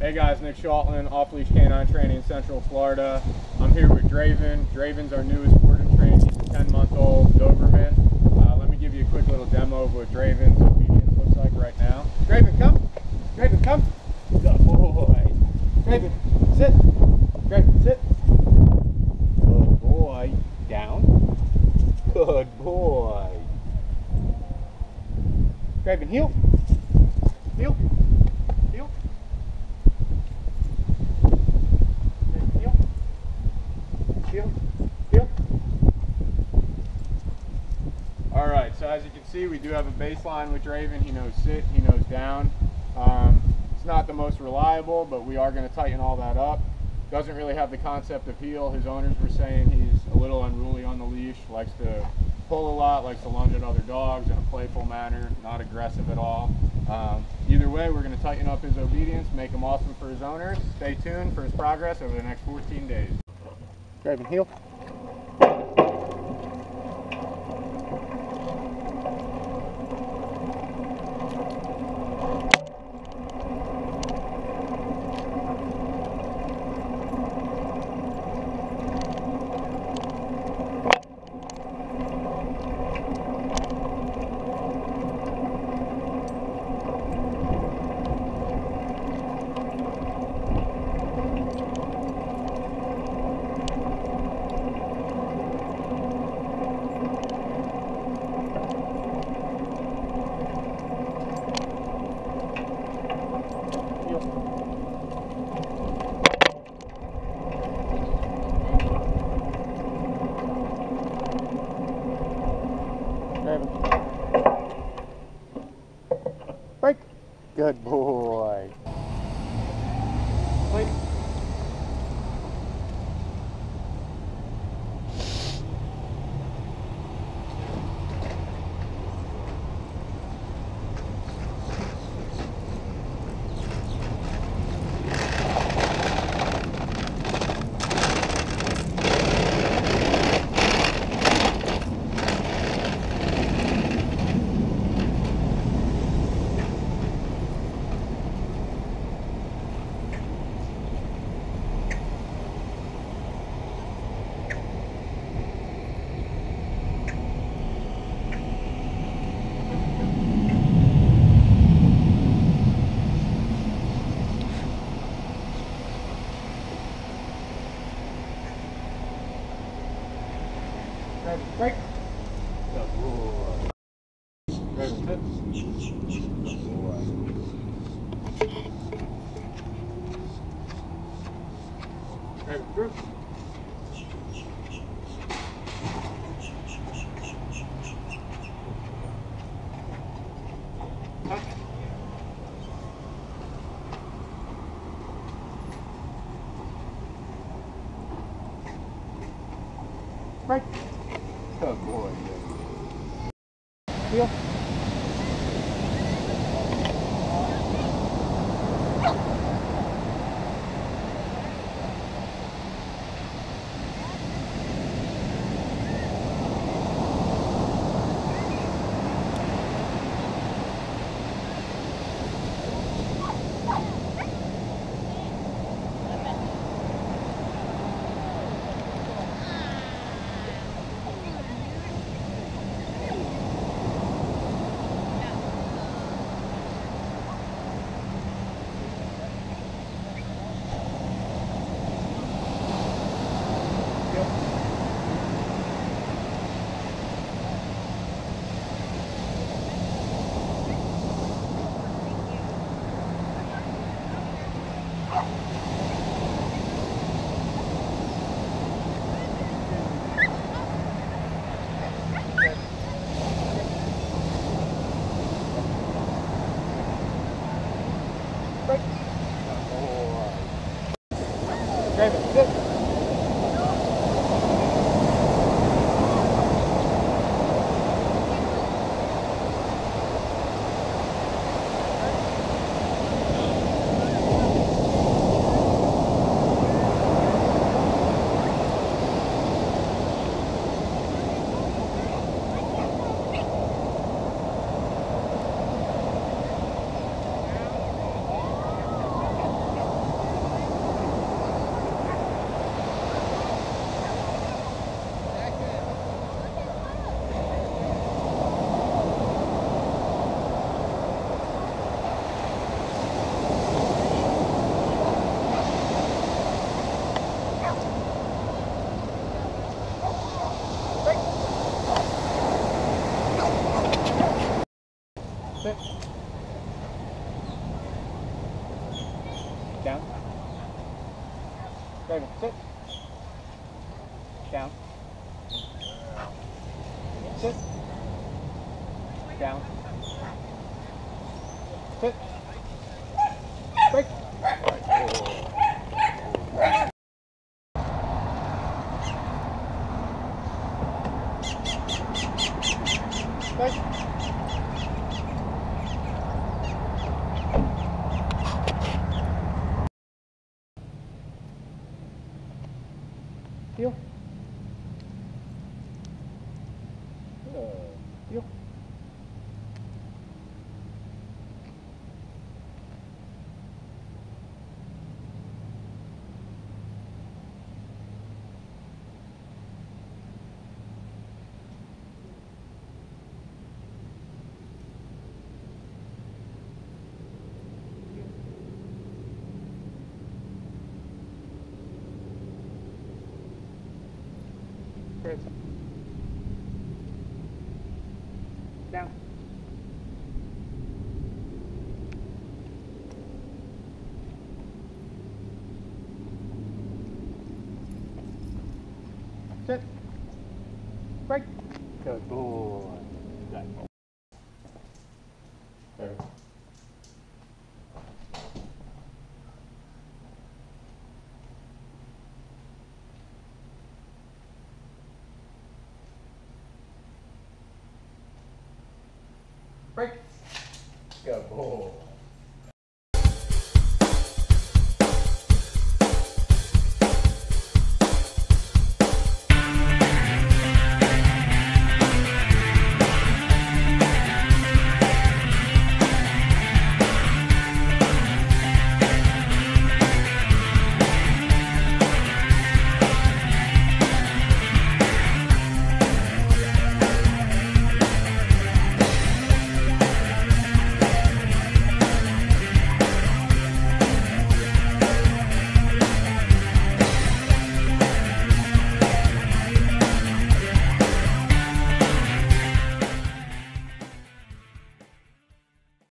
Hey guys, Nick Shalton, Off Leash K9 Training in Central Florida. I'm here with Draven. Draven's our newest board and train. He's a 10-month-old Doberman. Let me give you a quick little demo of what Draven's obedience looks like right now. Draven, come. Draven, come. Good boy. Draven, sit. Draven, sit. Good boy. Down. Good boy. Draven, heel. Heel. Alright, so as you can see, we do have a baseline with Draven. He knows sit, he knows down. It's not the most reliable, but we are going to tighten all that up. Doesn't really have the concept of heel. His owners were saying he's a little unruly on the leash, likes to pull a lot, likes to lunge at other dogs in a playful manner, not aggressive at all. Either way, we're going to tighten up his obedience, make him awesome for his owners. Stay tuned for his progress over the next 14 days. Draven, heel. Break. Good boy. Break. Break. Good boy. Draven, sit. Good boy. Draven, through. Huh? Break. Good boy. Heel. Draven, sit. Down. Sit. Down. Sit. Break. Heel. Heel. Down. Sit. Break. Good boy. There. Break. Good boy.